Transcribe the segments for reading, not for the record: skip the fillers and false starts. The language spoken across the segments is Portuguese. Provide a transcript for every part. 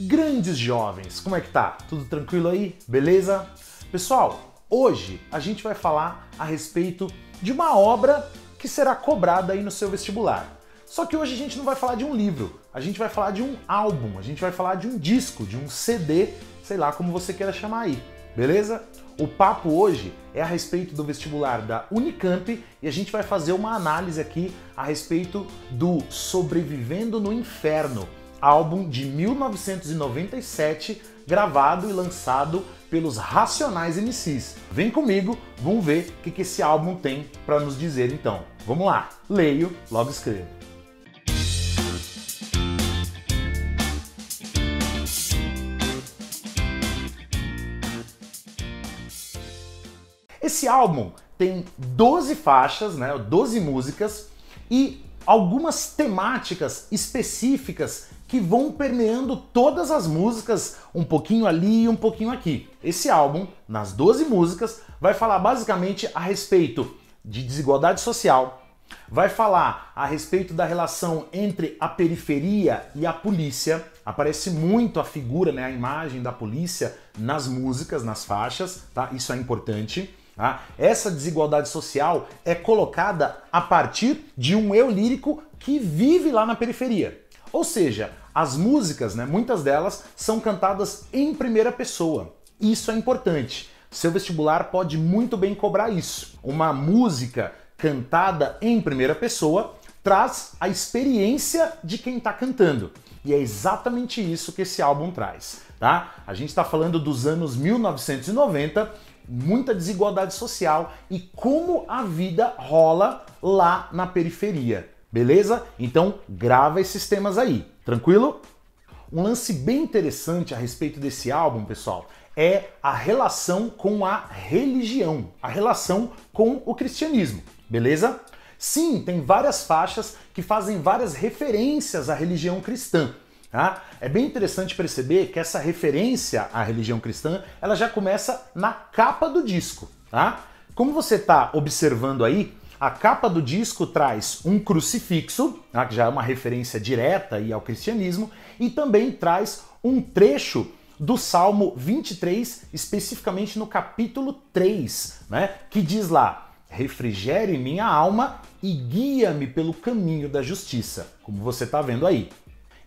Grandes jovens, como é que tá? Tudo tranquilo aí? Beleza? Pessoal, hoje a gente vai falar a respeito de uma obra que será cobrada aí no seu vestibular. Só que hoje a gente não vai falar de um livro, a gente vai falar de um álbum, a gente vai falar de um disco, de um CD, sei lá como você queira chamar aí, beleza? O papo hoje é a respeito do vestibular da Unicamp e a gente vai fazer uma análise aqui a respeito do Sobrevivendo no Inferno, álbum de 1997, gravado e lançado pelos Racionais MCs. Vem comigo, vamos ver o que esse álbum tem para nos dizer então. Vamos lá, leio, logo escrevo. Esse álbum tem 12 faixas, né, 12 músicas e algumas temáticas específicas que vão permeando todas as músicas, um pouquinho ali e um pouquinho aqui. Esse álbum, nas 12 músicas, vai falar basicamente a respeito de desigualdade social, vai falar a respeito da relação entre a periferia e a polícia. Aparece muito a figura, né, a imagem da polícia nas músicas, nas faixas, tá? Isso é importante. Ah, essa desigualdade social é colocada a partir de um eu lírico que vive lá na periferia. Ou seja, as músicas, né, muitas delas, são cantadas em primeira pessoa. Isso é importante. Seu vestibular pode muito bem cobrar isso. Uma música cantada em primeira pessoa traz a experiência de quem está cantando. E é exatamente isso que esse álbum traz, tá? A gente está falando dos anos 1990... muita desigualdade social e como a vida rola lá na periferia, beleza? Então grava esses temas aí, tranquilo? Um lance bem interessante a respeito desse álbum, pessoal, é a relação com a religião, a relação com o cristianismo, beleza? Sim, tem várias faixas que fazem várias referências à religião cristã. Tá? É bem interessante perceber que essa referência à religião cristã, ela já começa na capa do disco, tá? Como você está observando aí, a capa do disco traz um crucifixo, tá? Que já é uma referência direta aí ao cristianismo, e também traz um trecho do Salmo 23, especificamente no capítulo 3, né? Que diz lá: refrigere minha alma e guia-me pelo caminho da justiça, como você está vendo aí.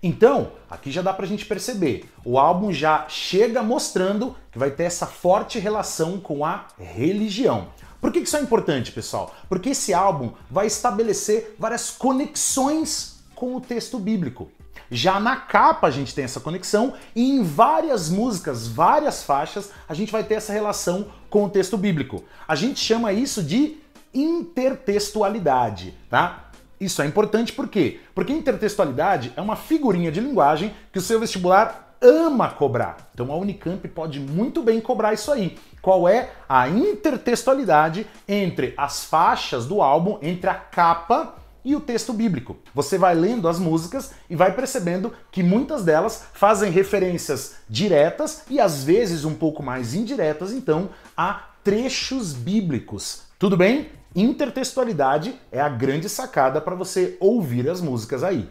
Então, aqui já dá pra gente perceber, o álbum já chega mostrando que vai ter essa forte relação com a religião. Por que isso é importante, pessoal? Porque esse álbum vai estabelecer várias conexões com o texto bíblico. Já na capa a gente tem essa conexão e em várias músicas, várias faixas, a gente vai ter essa relação com o texto bíblico. A gente chama isso de intertextualidade, tá? Isso é importante por quê? Porque intertextualidade é uma figurinha de linguagem que o seu vestibular ama cobrar. Então a Unicamp pode muito bem cobrar isso aí. Qual é a intertextualidade entre as faixas do álbum, entre a capa e o texto bíblico? Você vai lendo as músicas e vai percebendo que muitas delas fazem referências diretas e às vezes um pouco mais indiretas, então, a trechos bíblicos. Tudo bem? Intertextualidade é a grande sacada para você ouvir as músicas aí.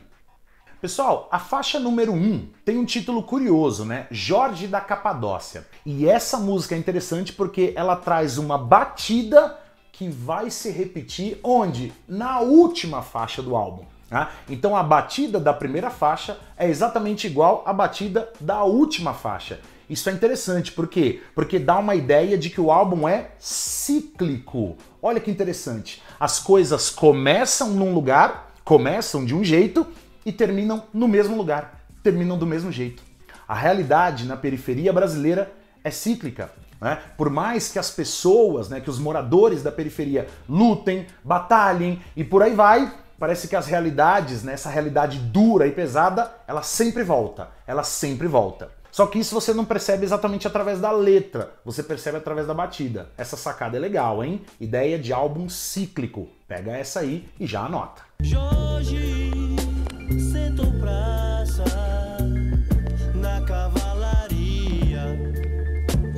Pessoal, a faixa número 1 tem um título curioso, né? Jorge da Capadócia. E essa música é interessante porque ela traz uma batida que vai se repetir onde? Na última faixa do álbum. Tá? Então a batida da primeira faixa é exatamente igual à batida da última faixa. Isso é interessante, por quê? Porque dá uma ideia de que o álbum é cíclico. Olha que interessante. As coisas começam num lugar, começam de um jeito e terminam no mesmo lugar, terminam do mesmo jeito. A realidade na periferia brasileira é cíclica, né? Por mais que as pessoas, né, que os moradores da periferia lutem, batalhem e por aí vai, parece que as realidades, né, essa realidade dura e pesada, ela sempre volta, ela sempre volta. Só que isso você não percebe exatamente através da letra, você percebe através da batida. Essa sacada é legal, hein? Ideia de álbum cíclico. Pega essa aí e já anota. Jorge, sentou praça na cavalaria.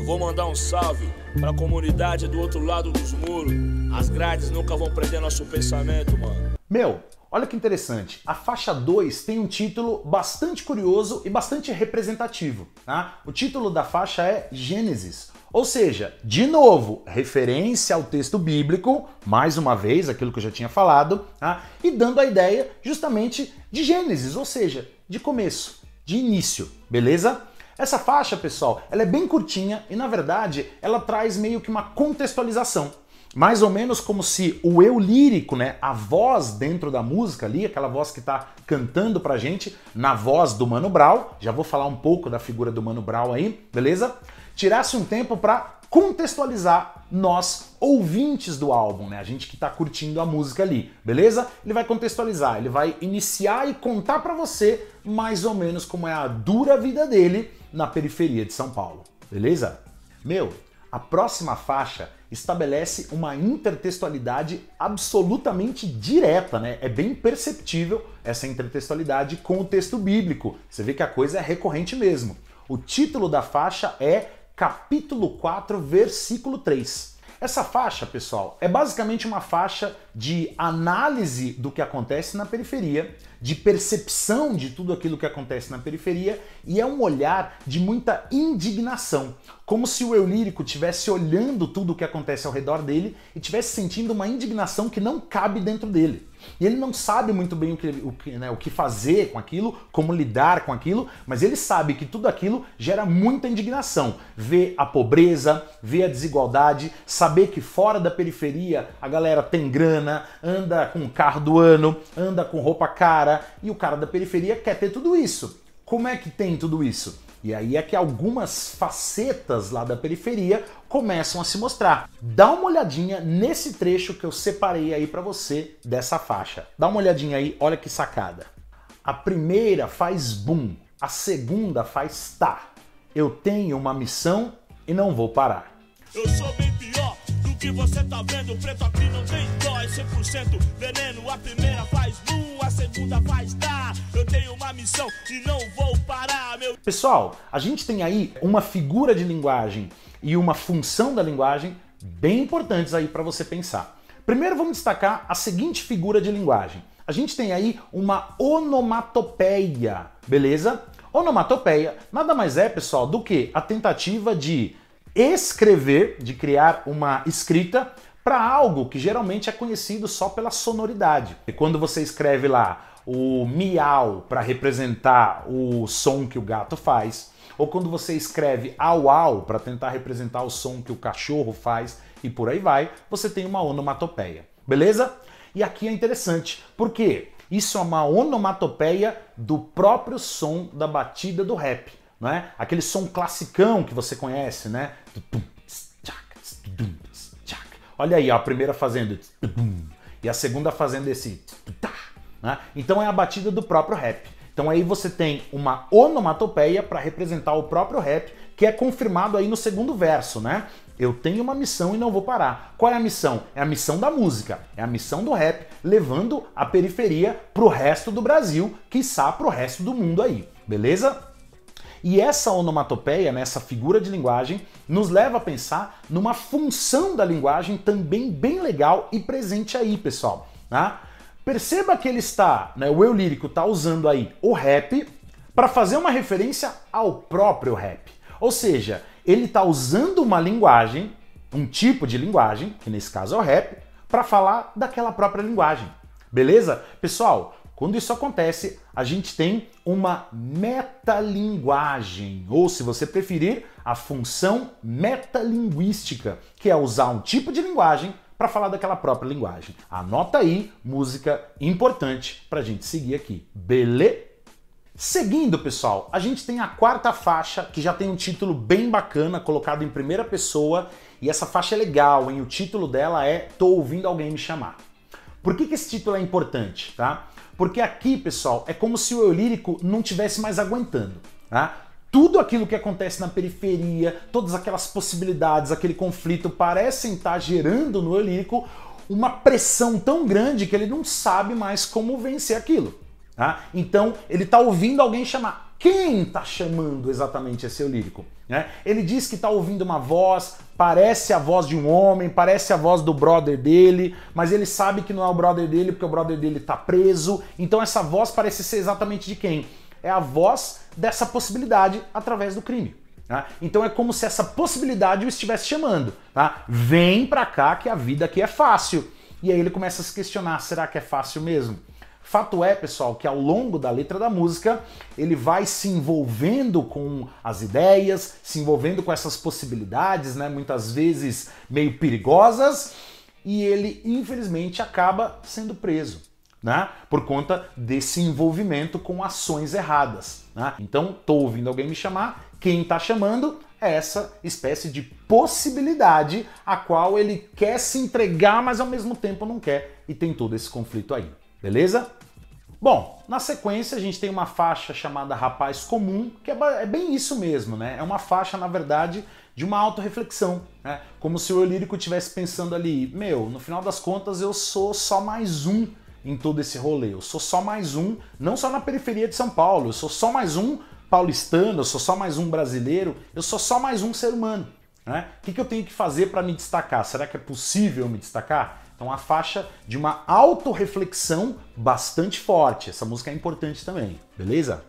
Vou mandar um salve pra comunidade do outro lado dos muros. As grades nunca vão prender nosso pensamento, mano. Meu, Olha que interessante, a faixa 2 tem um título bastante curioso e bastante representativo, tá? O título da faixa é Gênesis, ou seja, de novo, referência ao texto bíblico, mais uma vez, aquilo que eu já tinha falado, tá? E dando a ideia justamente de Gênesis, ou seja, de começo, de início, beleza? Essa faixa, pessoal, ela é bem curtinha e, na verdade, ela traz meio que uma contextualização. Mais ou menos como se o eu lírico, né, a voz dentro da música ali, aquela voz que tá cantando pra gente, na voz do Mano Brown, já vou falar um pouco da figura do Mano Brown aí, beleza? Tirasse um tempo pra contextualizar nós, ouvintes do álbum, né, a gente que tá curtindo a música ali, beleza? Ele vai contextualizar, ele vai iniciar e contar pra você mais ou menos como é a dura vida dele na periferia de São Paulo, beleza? Meu, a próxima faixa estabelece uma intertextualidade absolutamente direta, né? É bem perceptível essa intertextualidade com o texto bíblico. Você vê que a coisa é recorrente mesmo. O título da faixa é Capítulo 4, versículo 3. Essa faixa, pessoal, é basicamente uma faixa de análise do que acontece na periferia, de percepção de tudo aquilo que acontece na periferia, e é um olhar de muita indignação, como se o eu lírico estivesse olhando tudo o que acontece ao redor dele e estivesse sentindo uma indignação que não cabe dentro dele. E ele não sabe muito bem o que fazer com aquilo, como lidar com aquilo, mas ele sabe que tudo aquilo gera muita indignação. Ver a pobreza, ver a desigualdade, saber que fora da periferia a galera tem grana, anda com o carro do ano, anda com roupa cara, e o cara da periferia quer ter tudo isso. Como é que tem tudo isso? E aí é que algumas facetas lá da periferia começam a se mostrar. Dá uma olhadinha nesse trecho que eu separei aí pra você dessa faixa. Dá uma olhadinha aí, olha que sacada. A primeira faz boom, a segunda faz tá. Eu tenho uma missão e não vou parar. Eu sou bem pior do que você tá vendo, preto aqui não tem dó, é 100% veneno. A primeira faz boom, a segunda faz tá. Eu tenho uma missão e não vou parar, meu... Pessoal, a gente tem aí uma figura de linguagem e uma função da linguagem bem importantes aí para você pensar. Primeiro vamos destacar a seguinte figura de linguagem. A gente tem aí uma onomatopeia, beleza? Onomatopeia nada mais é, pessoal, do que a tentativa de escrever, de criar uma escrita para algo que geralmente é conhecido só pela sonoridade. E quando você escreve lá o miau para representar o som que o gato faz, ou quando você escreve au-au para tentar representar o som que o cachorro faz e por aí vai, você tem uma onomatopeia, beleza? E aqui é interessante, porque isso é uma onomatopeia do próprio som da batida do rap, não é? Aquele som classicão que você conhece, né? Olha aí, ó, a primeira fazendo e a segunda fazendo esse, né? Então é a batida do próprio rap. Então aí você tem uma onomatopeia para representar o próprio rap, que é confirmado aí no segundo verso, né? Eu tenho uma missão e não vou parar. Qual é a missão? É a missão da música, é a missão do rap, levando a periferia pro resto do Brasil, quiçá pro resto do mundo aí, beleza? E essa onomatopeia, né, essa figura de linguagem, nos leva a pensar numa função da linguagem também bem legal e presente aí, pessoal, tá? Perceba que ele está, né, o eu lírico está usando aí o rap para fazer uma referência ao próprio rap. Ou seja, ele está usando uma linguagem, um tipo de linguagem, que nesse caso é o rap, para falar daquela própria linguagem. Beleza? Pessoal, quando isso acontece, a gente tem uma metalinguagem, ou se você preferir, a função metalinguística, que é usar um tipo de linguagem para falar daquela própria linguagem. Anota aí, música importante pra gente seguir aqui, beleza? Seguindo, pessoal, a gente tem a quarta faixa, que já tem um título bem bacana, colocado em primeira pessoa, e essa faixa é legal, hein? O título dela é Tô Ouvindo Alguém Me Chamar. Por que esse título é importante, tá? Porque aqui, pessoal, é como se o eu lírico não estivesse mais aguentando, tá? Tudo aquilo que acontece na periferia, todas aquelas possibilidades, aquele conflito, parecem estar gerando no eu lírico uma pressão tão grande que ele não sabe mais como vencer aquilo, tá? Então ele está ouvindo alguém chamar. quem está chamando exatamente esse eu lírico? Né? Ele diz que está ouvindo uma voz, parece a voz de um homem, parece a voz do brother dele, mas ele sabe que não é o brother dele porque o brother dele está preso. Então essa voz parece ser exatamente de quem? É a voz dessa possibilidade através do crime. Tá? Então é como se essa possibilidade o estivesse chamando. Tá? Vem pra cá que a vida aqui é fácil. E aí ele começa a se questionar, será que é fácil mesmo? Fato é, pessoal, que ao longo da letra da música, ele vai se envolvendo com as ideias, se envolvendo com essas possibilidades, né? Muitas vezes meio perigosas, e ele, infelizmente, acaba sendo preso, né? Por conta desse envolvimento com ações erradas. Né? Então, tô ouvindo alguém me chamar, quem tá chamando é essa espécie de possibilidade a qual ele quer se entregar, mas ao mesmo tempo não quer, e tem todo esse conflito aí. Beleza? Bom, na sequência a gente tem uma faixa chamada Rapaz Comum, que é bem isso mesmo, né? É uma faixa, na verdade, de uma autorreflexão, né? Como se o eu lírico estivesse pensando ali, meu, no final das contas eu sou só mais um em todo esse rolê, eu sou só mais um, não só na periferia de São Paulo, eu sou só mais um paulistano, eu sou só mais um brasileiro, eu sou só mais um ser humano, né? O que eu tenho que fazer para me destacar? Será que é possível eu me destacar? Então a faixa de uma autorreflexão bastante forte. Essa música é importante também, beleza?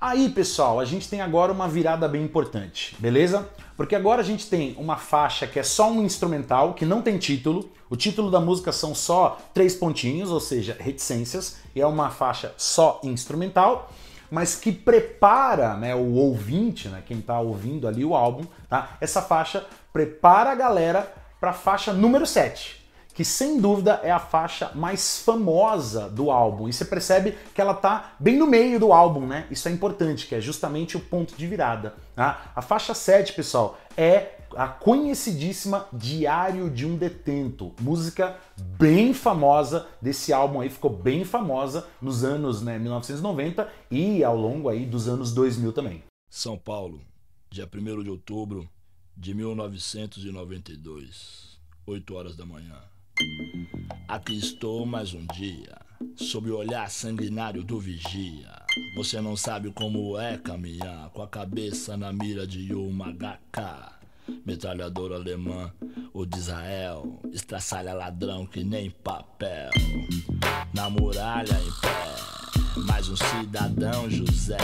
Aí, pessoal, a gente tem agora uma virada bem importante, beleza? Porque agora a gente tem uma faixa que é só um instrumental, que não tem título. O título da música são só 3 pontinhos, ou seja, reticências. E é uma faixa só instrumental, mas que prepara, né, o ouvinte, né, quem tá ouvindo ali o álbum, tá? Essa faixa prepara a galera pra faixa número 7. Que sem dúvida é a faixa mais famosa do álbum. E você percebe que ela tá bem no meio do álbum, né? Isso é importante, que é justamente o ponto de virada. Tá? A faixa 7, pessoal, é a conhecidíssima Diário de um Detento. Música bem famosa desse álbum aí, ficou bem famosa nos anos, né, 1990 e ao longo aí dos anos 2000 também. São Paulo, dia 1º de outubro de 1992, 8 horas da manhã. Aqui estou mais um dia, sob o olhar sanguinário do vigia. Você não sabe como é caminhar, com a cabeça na mira de uma HK. Metralhadora alemã ou de Israel, estraçalha ladrão que nem papel. Na muralha em pé, mais um cidadão José.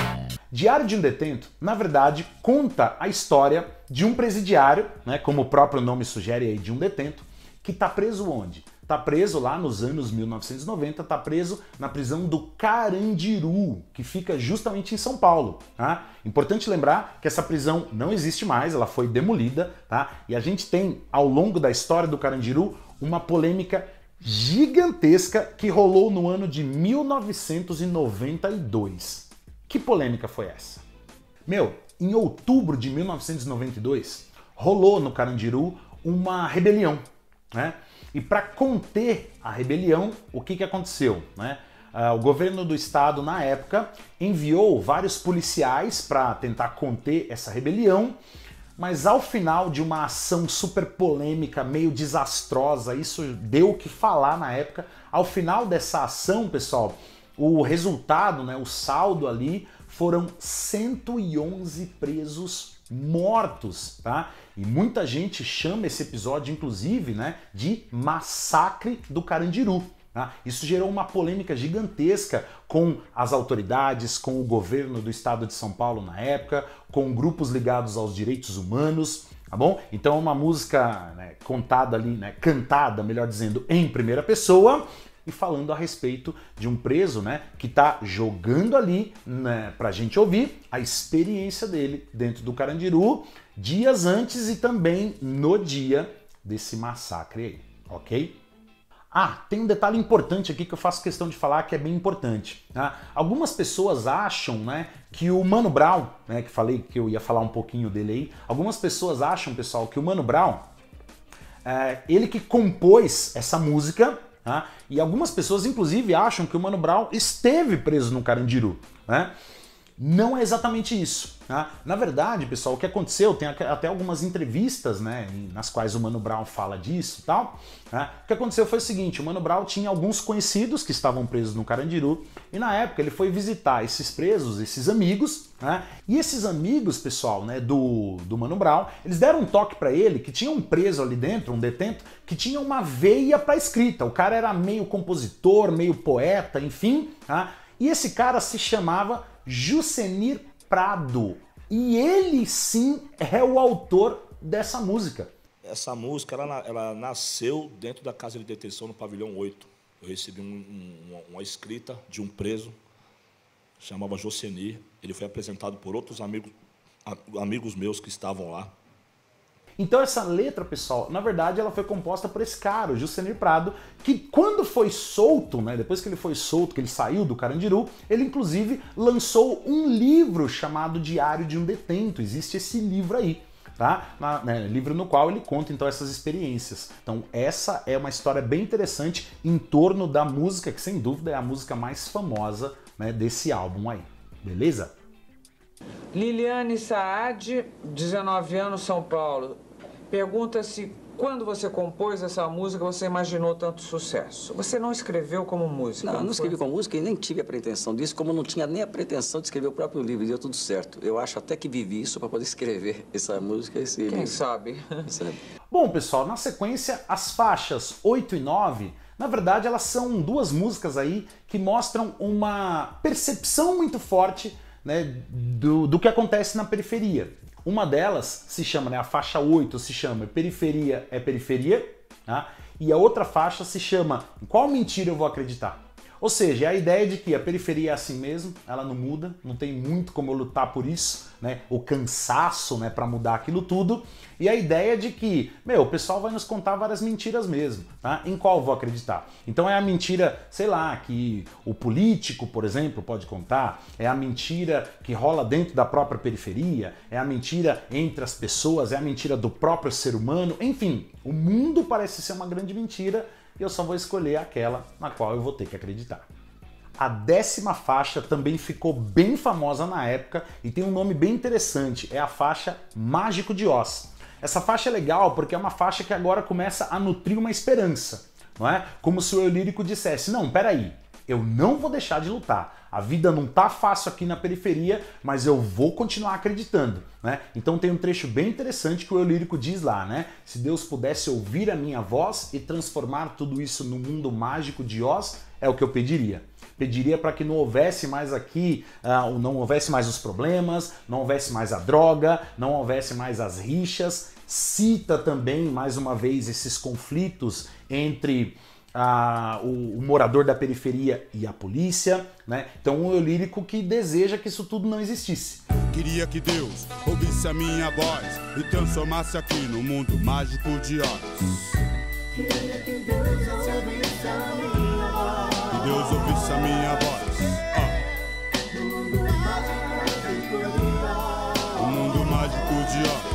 Diário de um Detento, na verdade, conta a história de um presidiário, né, como o próprio nome sugere aí, de um detento, que tá preso onde? Tá preso lá nos anos 1990, tá preso na prisão do Carandiru, que fica justamente em São Paulo. Tá? Importante lembrar que essa prisão não existe mais, ela foi demolida, tá? E a gente tem, ao longo da história do Carandiru, uma polêmica gigantesca que rolou no ano de 1992. Que polêmica foi essa? Meu, em outubro de 1992, rolou no Carandiru uma rebelião. Né? E para conter a rebelião, o que aconteceu? Né? O governo do estado, na época, enviou vários policiais para tentar conter essa rebelião, mas ao final de uma ação super polêmica, meio desastrosa, isso deu o que falar na época, ao final dessa ação, pessoal, o resultado, né, o saldo ali, foram 111 presos mortos, tá? E muita gente chama esse episódio, inclusive, né, de massacre do Carandiru. Tá? Isso gerou uma polêmica gigantesca com as autoridades, com o governo do estado de São Paulo na época, com grupos ligados aos direitos humanos, tá bom? Então é uma música, né, contada ali, né, cantada, melhor dizendo, em primeira pessoa, e falando a respeito de um preso, né, que tá jogando ali, né, pra gente ouvir a experiência dele dentro do Carandiru, dias antes e também no dia desse massacre aí, ok? Ah, tem um detalhe importante aqui que eu faço questão de falar, que é bem importante. Tá? Algumas pessoas acham, né, que o Mano Brown, né, que falei que eu ia falar um pouquinho dele aí, algumas pessoas acham, pessoal, que o Mano Brown, ele que compôs essa música. Ah, e algumas pessoas, inclusive, acham que o Mano Brown esteve preso no Carandiru, né? não é exatamente isso. Né? Na verdade, pessoal, o que aconteceu, tem até algumas entrevistas, né, nas quais o Mano Brown fala disso e tal. Né? O que aconteceu foi o seguinte, o Mano Brown tinha alguns conhecidos que estavam presos no Carandiru e na época ele foi visitar esses presos, esses amigos, né? E esses amigos, pessoal, né, do Mano Brown, eles deram um toque pra ele que tinha um preso ali dentro, um detento, que tinha uma veia pra escrita. O cara era meio compositor, meio poeta, enfim, né? E esse cara se chamava Jocenir Prado. E ele sim é o autor dessa música. Essa música, ela nasceu dentro da casa de detenção no pavilhão 8. Eu recebi uma escrita de um preso, chamava Jocenir. Ele foi apresentado por outros amigos meus que estavam lá. Então essa letra, pessoal, na verdade ela foi composta por esse cara, o Jocenir Prado, que quando foi solto, né, depois que ele foi solto, que ele saiu do Carandiru, ele inclusive lançou um livro chamado Diário de um Detento, existe esse livro aí, tá? Livro no qual ele conta então essas experiências. Então essa é uma história bem interessante em torno da música, que sem dúvida é a música mais famosa, né, desse álbum aí, beleza? Liliane Saad, 19 anos, São Paulo, pergunta se quando você compôs essa música você imaginou tanto sucesso. Você não escreveu como música? Não, eu não escrevi como música e nem tive a pretensão disso, como não tinha nem a pretensão de escrever o próprio livro, deu tudo certo. Eu acho até que vivi isso para poder escrever essa música. Esse livro. Quem sabe? Bom, pessoal, na sequência, as faixas 8 e 9... Na verdade, elas são duas músicas aí que mostram uma percepção muito forte, né, do que acontece na periferia. Uma delas se chama, né, a faixa 8 se chama Periferia é Periferia, tá? E a outra faixa se chama Em Qual Mentira Eu Vou Acreditar? Ou seja, a ideia de que a periferia é assim mesmo, ela não muda, não tem muito como eu lutar por isso, né? O cansaço, né, para mudar aquilo tudo. E a ideia de que, meu, o pessoal vai nos contar várias mentiras mesmo, tá? Em qual eu vou acreditar? Então é a mentira, sei lá, que o político, por exemplo, pode contar, é a mentira que rola dentro da própria periferia, é a mentira entre as pessoas, é a mentira do próprio ser humano, enfim, o mundo parece ser uma grande mentira. E eu só vou escolher aquela na qual eu vou ter que acreditar. A 10ª faixa também ficou bem famosa na época e tem um nome bem interessante, é a faixa Mágico de Oz. Essa faixa é legal porque é uma faixa que agora começa a nutrir uma esperança, não é? Como se o eu lírico dissesse, não, peraí, eu não vou deixar de lutar, a vida não tá fácil aqui na periferia, mas eu vou continuar acreditando, né? Então tem um trecho bem interessante que o eu lírico diz lá, né? Se Deus pudesse ouvir a minha voz e transformar tudo isso no mundo mágico de Oz, é o que eu pediria. Pediria para que não houvesse mais aqui, não houvesse mais os problemas, não houvesse mais a droga, não houvesse mais as rixas. Cita também, mais uma vez, esses conflitos entre o morador da periferia e a polícia, né? Então um eu lírico que deseja que isso tudo não existisse. Queria que Deus ouvisse a minha voz e transformasse aqui no mundo mágico de Oz. Queria que Deus ouvisse a minha voz. Que Deus ouvisse a minha voz. Oh. O mundo mágico de Oz.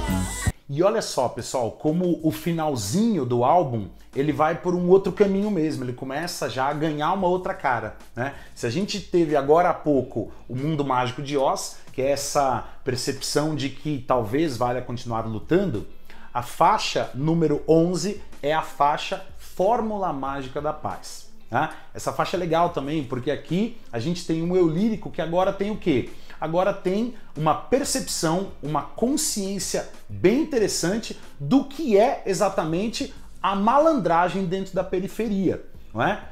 E olha só, pessoal, como o finalzinho do álbum ele vai por um outro caminho mesmo, ele começa já a ganhar uma outra cara, né? Se a gente teve agora há pouco o Mundo Mágico de Oz, que é essa percepção de que talvez valha continuar lutando, a faixa número 11 é a faixa Fórmula Mágica da Paz. Né? Essa faixa é legal também, porque aqui a gente tem um eu lírico que agora tem o quê? Agora tem uma percepção, uma consciência bem interessante do que é exatamente a malandragem dentro da periferia, não é?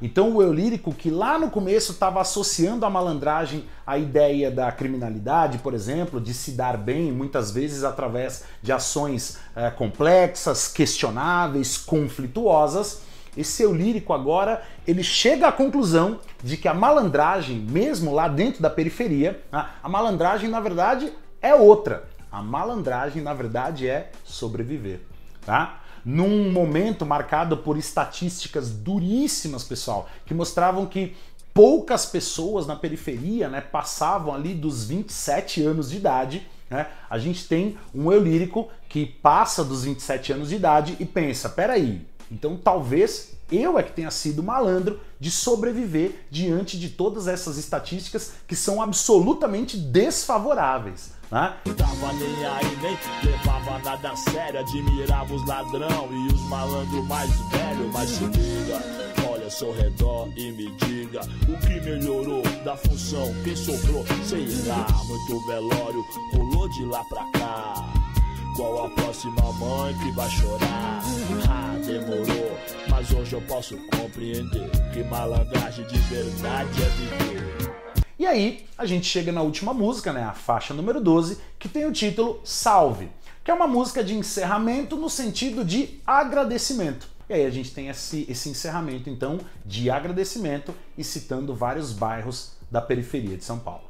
Então o eu lírico que lá no começo estava associando a malandragem à ideia da criminalidade, por exemplo, de se dar bem, muitas vezes através de ações complexas, questionáveis, conflituosas, esse eu lírico agora ele chega à conclusão de que a malandragem, mesmo lá dentro da periferia, a malandragem na verdade é outra, a malandragem na verdade é sobreviver, tá? Num momento marcado por estatísticas duríssimas, pessoal, que mostravam que poucas pessoas na periferia, né, passavam ali dos 27 anos de idade, né? A gente tem um eu lírico que passa dos 27 anos de idade e pensa, peraí, então talvez eu é que tenha sido malandro de sobreviver diante de todas essas estatísticas que são absolutamente desfavoráveis. Né? Tava nem aí, nem levava nada a sério, admirava os ladrão e os malandros mais velhos, mas se liga, olha ao seu redor e me diga o que melhorou da função, quem sobrou, sei lá, muito velório, pulou de lá pra cá. Qual a próxima mãe que vai chorar? Ah, demorou, mas hoje eu posso compreender que malandragem de verdade é viver. E aí, a gente chega na última música, né? A faixa número 12, que tem o título Salve, que é uma música de encerramento no sentido de agradecimento. E aí a gente tem esse encerramento, então, de agradecimento e citando vários bairros da periferia de São Paulo.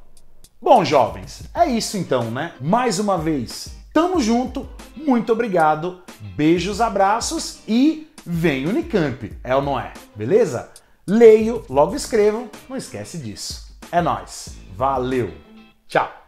Bom, jovens, é isso então, né? Mais uma vez, tamo junto, muito obrigado, beijos, abraços e vem Unicamp, é ou não é? Beleza? Leio, logo escrevo, não esquece disso. É nóis, valeu, tchau!